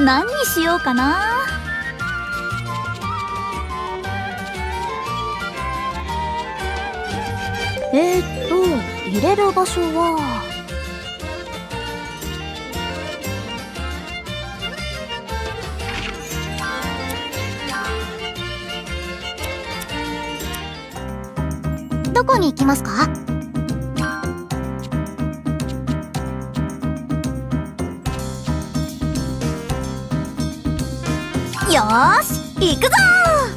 何にしようかな。入れる場所はどこに行きますか？よーし、行くぞ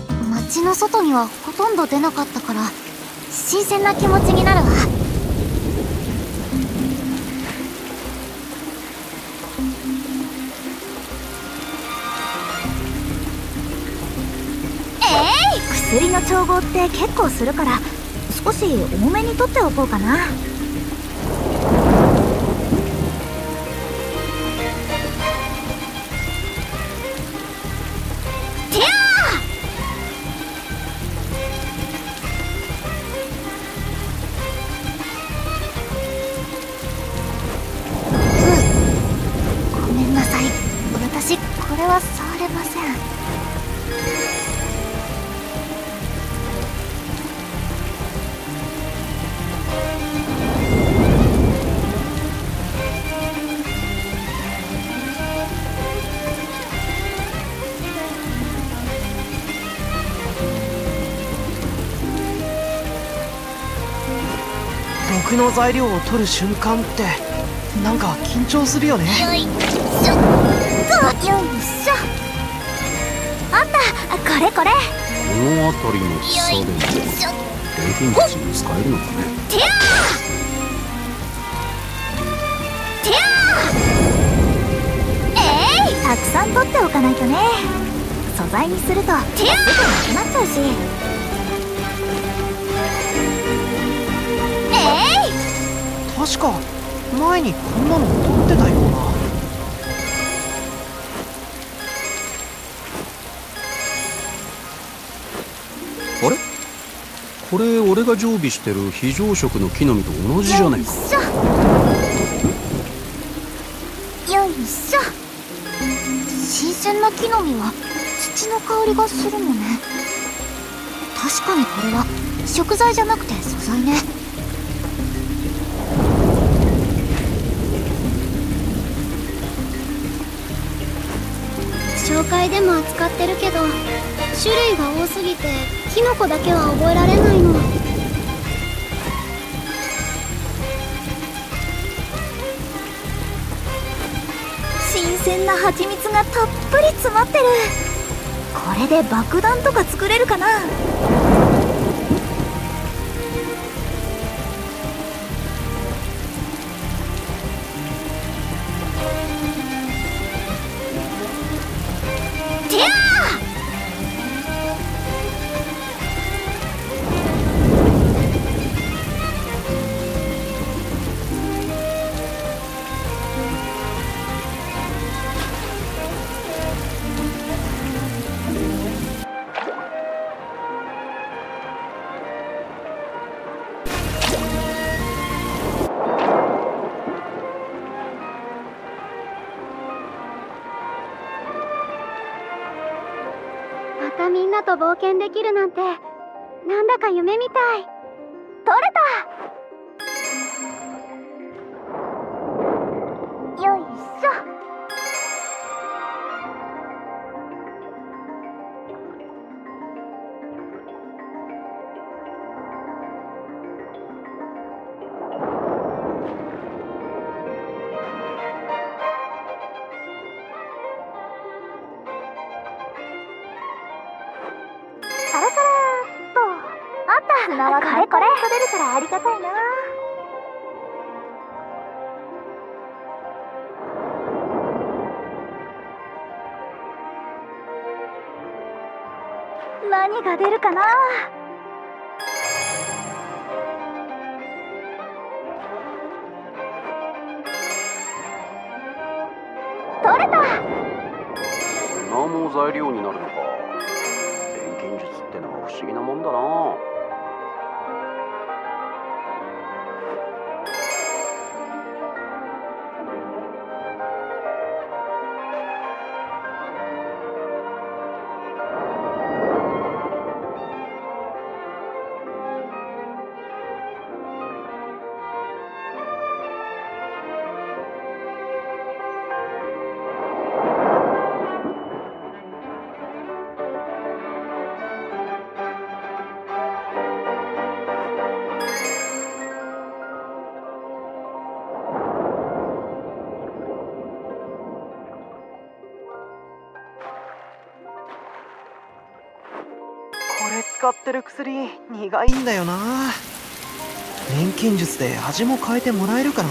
ー！街の外にはほとんど出なかったから新鮮な気持ちになるわ。薬の調合って結構するから少し多めに取っておこうかな。てやー！ごめんなさい、私これは触れません。毒の材料を取る瞬間ってなんか緊張するよね。よいしょと、よいしょ。あんたこれこれ。この辺りの草で錬金術に使えるのかね。てやーてやー、たくさん取っておかないとね。素材にするとてやーなくなっちゃうし。確か前にこんなの撮ってたような。あれ、これ俺が常備してる非常食の木の実と同じじゃないか。よいしょ。新鮮な木の実は土の香りがするのね。確かにこれは食材じゃなくて素材ね。紹介でも扱ってるけど種類が多すぎてキノコだけは覚えられないの。新鮮な蜂蜜がたっぷり詰まってる。これで爆弾とか作れるかな。みんなと冒険できるなんてなんだか夢みたい。取れた。よいしょ。これこれ食べるからありがたいな。何が出るかな。取れた。粉も材料になるのか。錬金術ってのは不思議なもんだな。使ってる薬苦いんだよな。錬金術で味も変えてもらえるかな。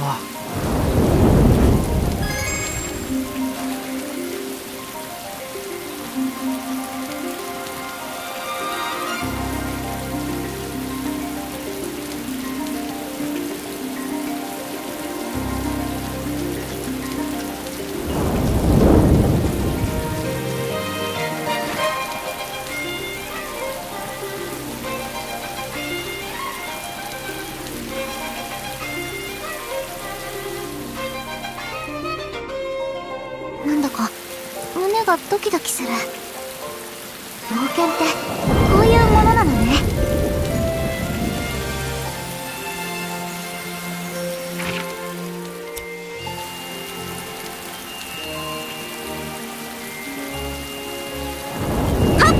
ドキドキする。冒険ってこういうものなのね。はっ！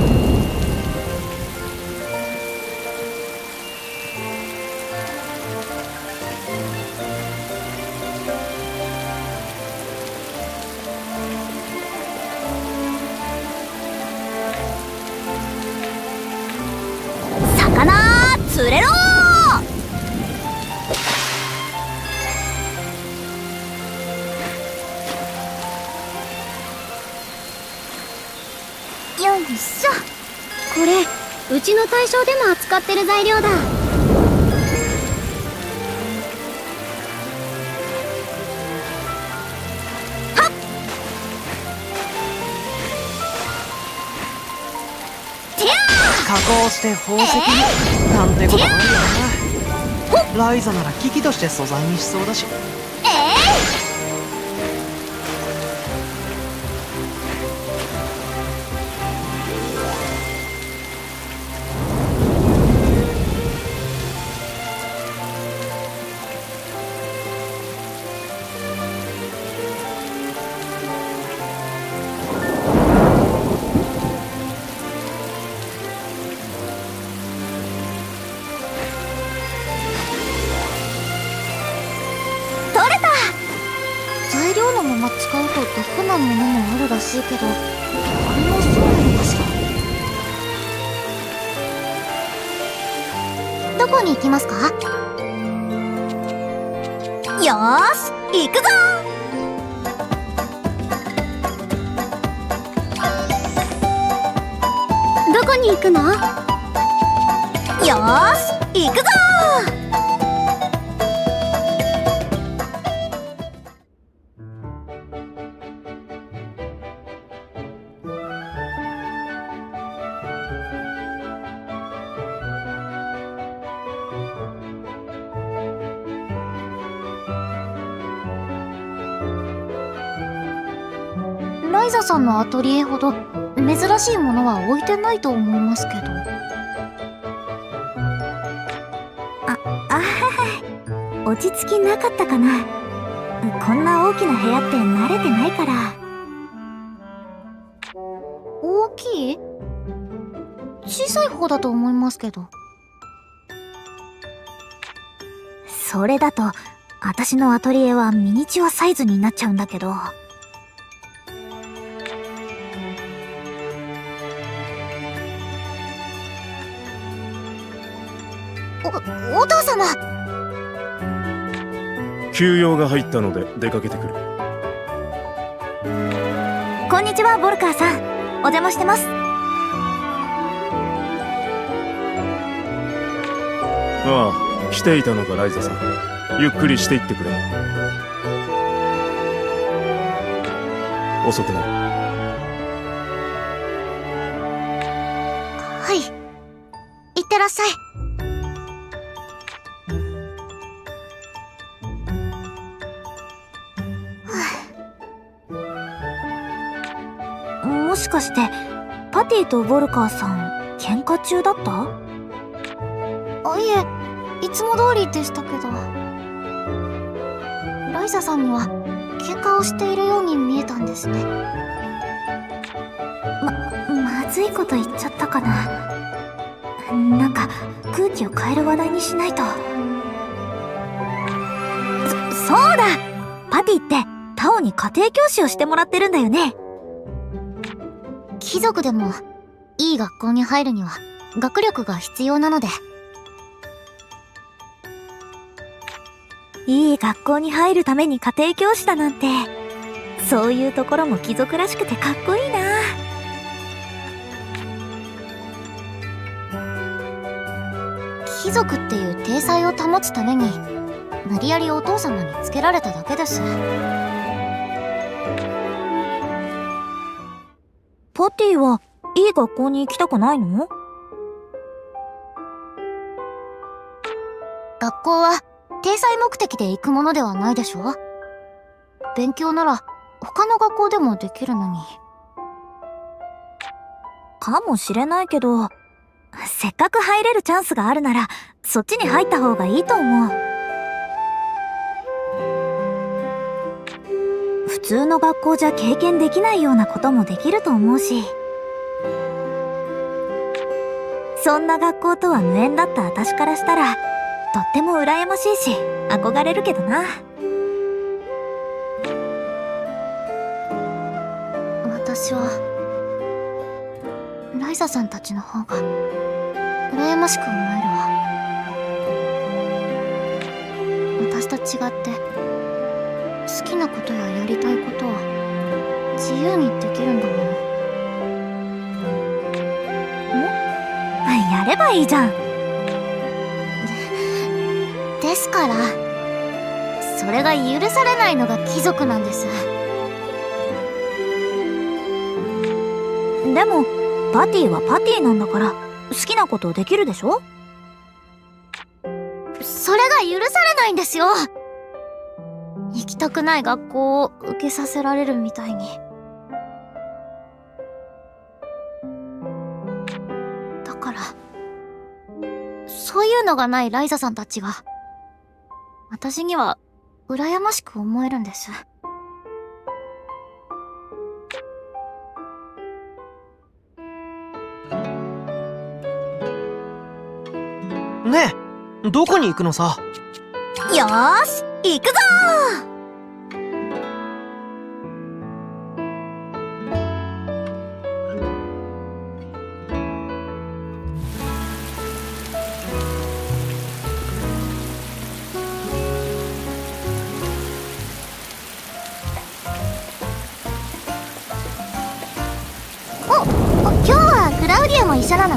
釣れろー。よいしょ。これうちの大将でも扱ってる材料だ。加工して宝石になんてことないよな。ライザなら機器として素材にしそうだし。使うと毒なものもあるらしいけど、これもそうなんですか。どこに行きますか？よーし、行くぞー。どこに行くの？よーし、行くぞー。ライザさんのアトリエほど珍しいものは置いてないと思いますけど。あ、落ち着きなかったかな。こんな大きな部屋って慣れてないから。大きい？小さい方だと思いますけど。それだと私のアトリエはミニチュアサイズになっちゃうんだけど。お父様、休養が入ったので出かけてくる。こんにちは、ボルカーさん。お邪魔してます。ああ、来ていたのか、ライザさん。ゆっくりしていってくれ。遅くなる。はい、いってらっしゃい。もしかしてパティとボルカーさん喧嘩中だった？あ、いえ、いつも通りでしたけど。ライザさんには喧嘩をしているように見えたんですね。まずいこと言っちゃったかな。なんか空気を変える話題にしないと。そうだ、パティってタオに家庭教師をしてもらってるんだよね。貴族でもいい学校に入るには学力が必要なので。いい学校に入るために家庭教師だなんて、そういうところも貴族らしくてかっこいいな。貴族っていう体裁を保つために無理やりお父様につけられただけです。パティはいい学校に行きたくないの？学校は体裁目的で行くものではないでしょ。勉強なら他の学校でもできるのに。かもしれないけど、せっかく入れるチャンスがあるならそっちに入った方がいいと思う。普通の学校じゃ経験できないようなこともできると思うし、そんな学校とは無縁だった私からしたらとっても羨ましいし憧れるけどな。私はライザさんたちの方が羨ましく思えるわ。私と違って好きなことややりたいことは自由にできるんだもの。やればいいじゃん。ですから、それが許されないのが貴族なんです。でもパティはパティなんだから好きなことできるでしょ。それが許されないんですよ。行きたくない学校を受けさせられるみたいに。だからそういうのがないライザさんたちが私には羨ましく思えるんです。ねえ、どこに行くのさ。よーし、行くぞー。今日はクラウディアも一緒なの？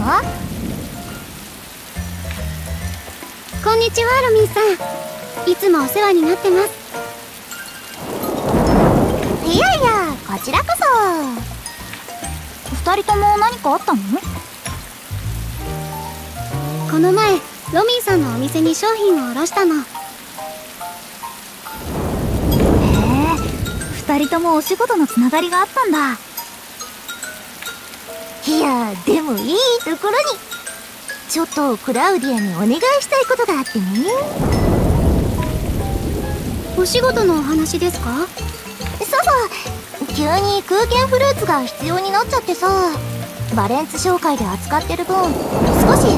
こんにちは、ロミンさん。いつもお世話になってます。いやいや、こちらこそ。二人とも何かあったの？この前ロミンさんのお店に商品を卸したの。へえ、二人ともお仕事のつながりがあったんだ。いや、でもいいところにちょっとクラウディアにお願いしたいことがあってね。お仕事のお話ですか？そうそう、急に空間フルーツが必要になっちゃってさ、バレンツ商会で扱ってる分少し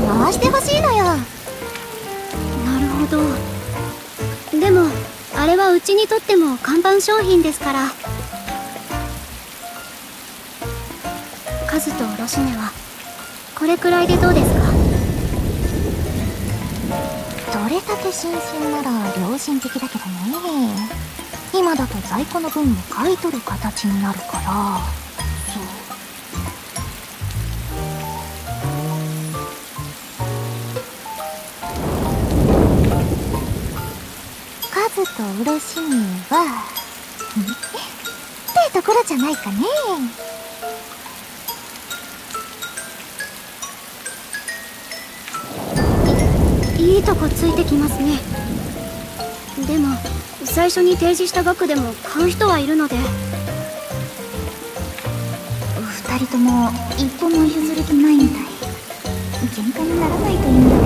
回してほしいのよ。なるほど。でもあれはうちにとっても看板商品ですから。カズとロシネはこれくらいでどうですか？どれだけ新鮮なら良心的だけどね。今だと在庫の分も買い取る形になるから。そうカズとロシネはってところじゃないかね。いいとこついてきますね。でも最初に提示した額でも買う人はいるので。2人とも一歩も譲る気ないみたい。喧嘩にならないといいんだけ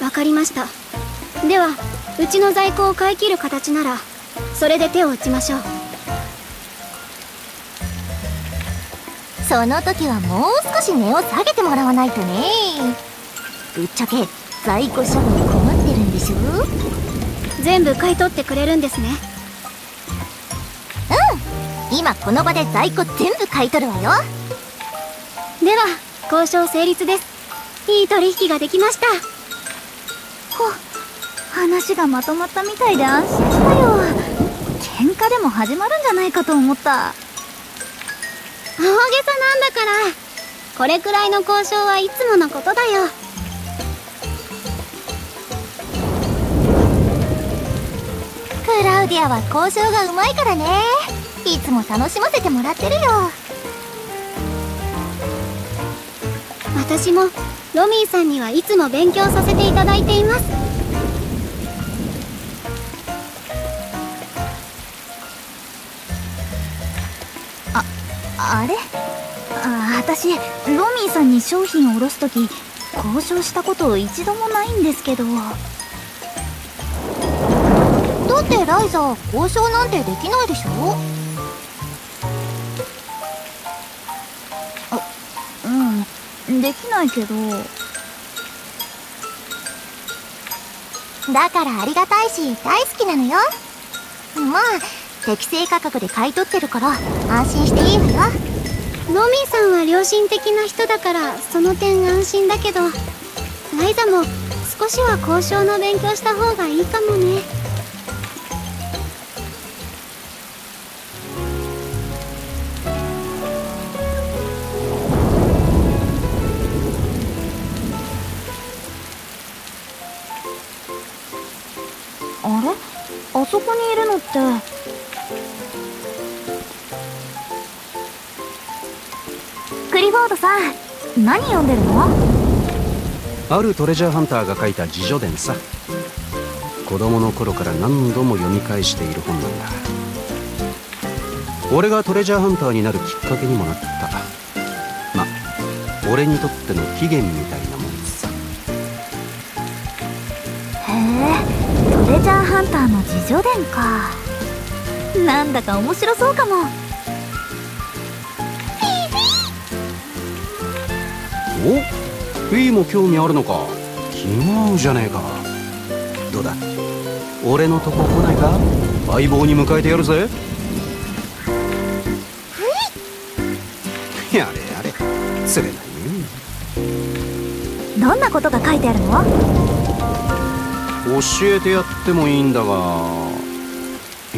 ど。わかりました。ではうちの在庫を買い切る形ならそれで手を打ちましょう。その時はもう少し値を下げてもらわないとね。ぶっちゃけ在庫処分困ってるんでしょ。全部買い取ってくれるんですね。うん、今この場で在庫全部買い取るわよ。では交渉成立です。いい取引ができました。ほっ、話がまとまったみたいで安心したよ。喧嘩でも始まるんじゃないかと思った。大げさなんだから。これくらいの交渉はいつものことだよ。クラウディアは交渉がうまいからね。いつも楽しませてもらってるよ。私もロミーさんにはいつも勉強させていただいています。あれ？私、ロミーさんに商品を卸すとき交渉したこと一度もないんですけど。だってライザ、交渉なんてできないでしょ？あ、うん、できないけど。だからありがたいし大好きなのよ。まあ適正価格で買い取ってるから安心していいわよ。ロミーさんは良心的な人だからその点安心だけど、ライザも少しは交渉の勉強した方がいいかもね。あれ？あそこにいるのって。クリフォードさん、何読んでるの？あるトレジャーハンターが書いた自叙伝さ。子供の頃から何度も読み返している本なんだ。俺がトレジャーハンターになるきっかけにもなった。ま、俺にとっての起源みたいなもんさ。へえ、トレジャーハンターの自叙伝か。なんだか面白そうかも。お、フィーも興味あるのか。気が合うじゃねえか。どうだ、俺のとこ来ないか。相棒に迎えてやるぜ。やれやれ、釣れないね。どんなことが書いてあるの？教えてやってもいいんだが、い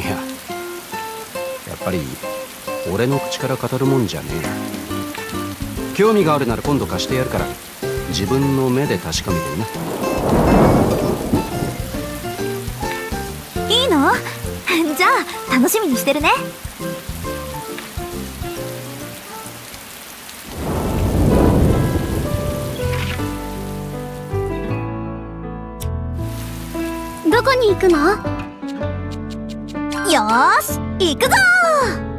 や、やっぱり俺の口から語るもんじゃねえ。興味があるなら今度貸してやるから自分の目で確かめてみな。いいの？じゃあ楽しみにしてるね。どこに行くの？よーし、行くぞー。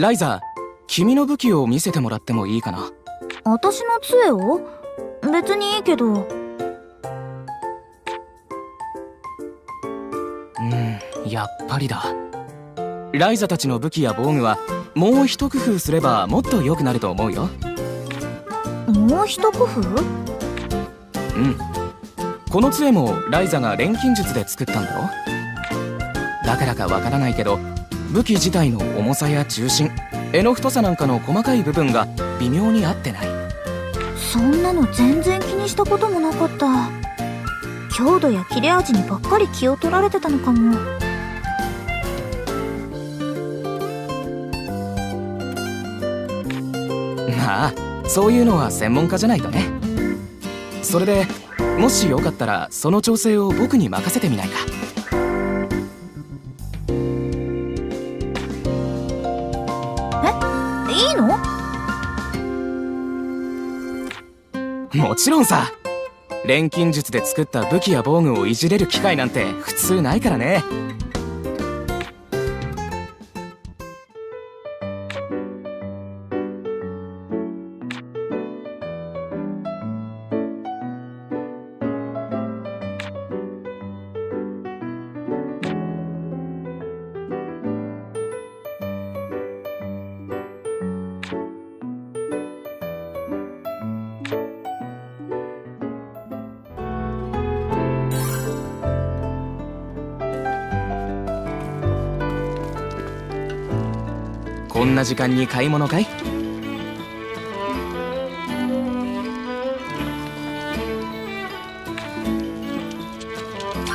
ライザー、君の武器を見せてもらってもいいかな。私の杖を？別にいいけど。やっぱりだ。ライザたちの武器や防具はもう一工夫すればもっと良くなると思うよ。もう一工夫？この杖もライザが錬金術で作ったんだろ。だからかわからないけど、武器自体の重さや重心、柄の太さなんかの細かい部分が微妙に合ってない。そんなの全然気にしたこともなかった。強度や切れ味にばっかり気を取られてたのかも。まあそういうのは専門家じゃないとね。それでもしよかったらその調整を僕に任せてみないか。もちろんさ。錬金術で作った武器や防具をいじれる機会なんて普通ないからね。こんな時間に買い物かい？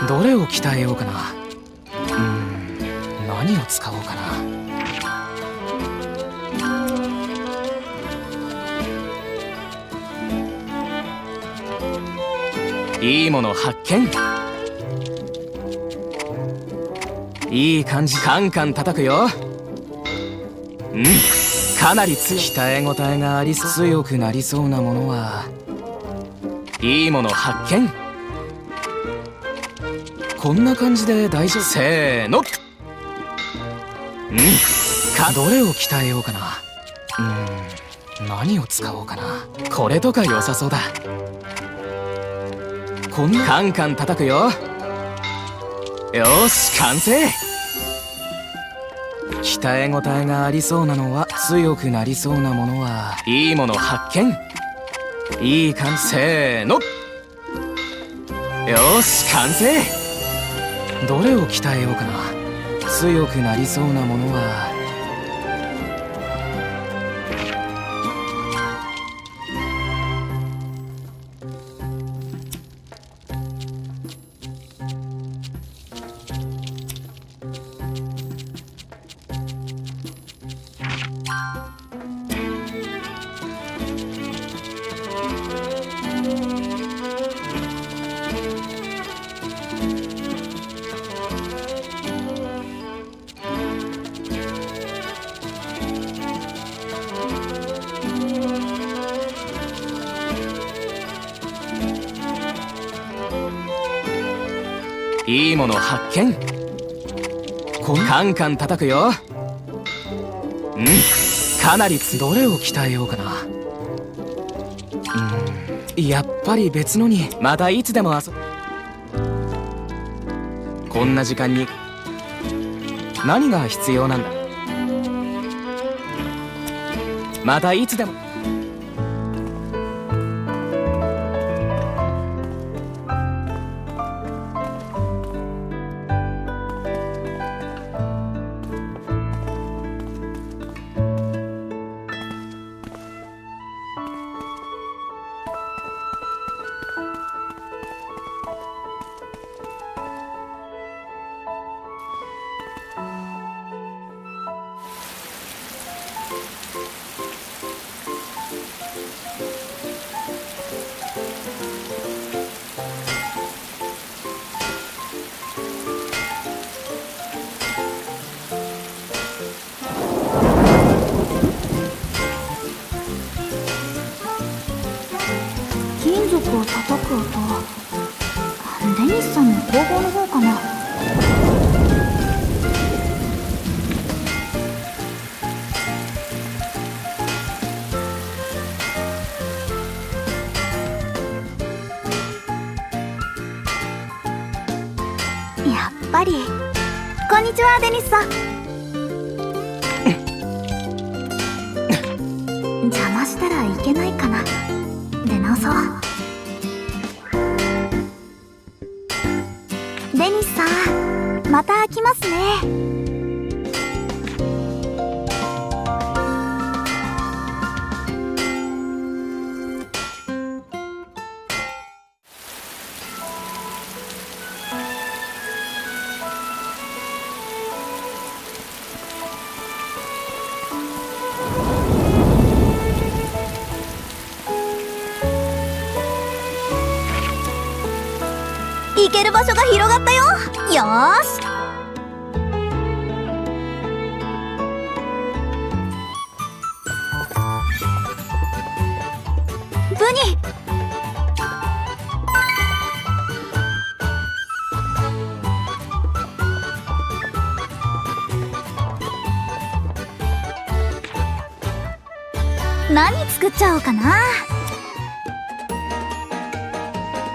どれを鍛えようかな。何を使おうかな。いいもの発見。いい感じ。カンカン叩くよ。かなり強い。鍛え応えがあり、強くなりそうなものは。いいもの発見。こんな感じで大丈夫。せーの。どれを鍛えようかな。何を使おうかな。これとか良さそうだ。カンカン叩くよ。よし、完成。鍛え応えがありそうなのは、強くなりそうなものは。いいもの発見。いい感じ。せーの。よし、完成。どれを鍛えようかな。強くなりそうなものは。いいもの発見。カンカン叩くよ。かなりどれを鍛えようかな。やっぱり別のに。またいつでも遊ぶ。こんな時間に何が必要なんだ。またいつでも。金属を叩く音、デニスさんの工房の方かな。やっぱり。こんにちは、デニスさん。邪魔したらいけないかな。出直そう。デニスさん、また来ますね。行ける場所が広がったよ。よーし。ブニ。何作っちゃおうかな。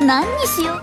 何にしよう。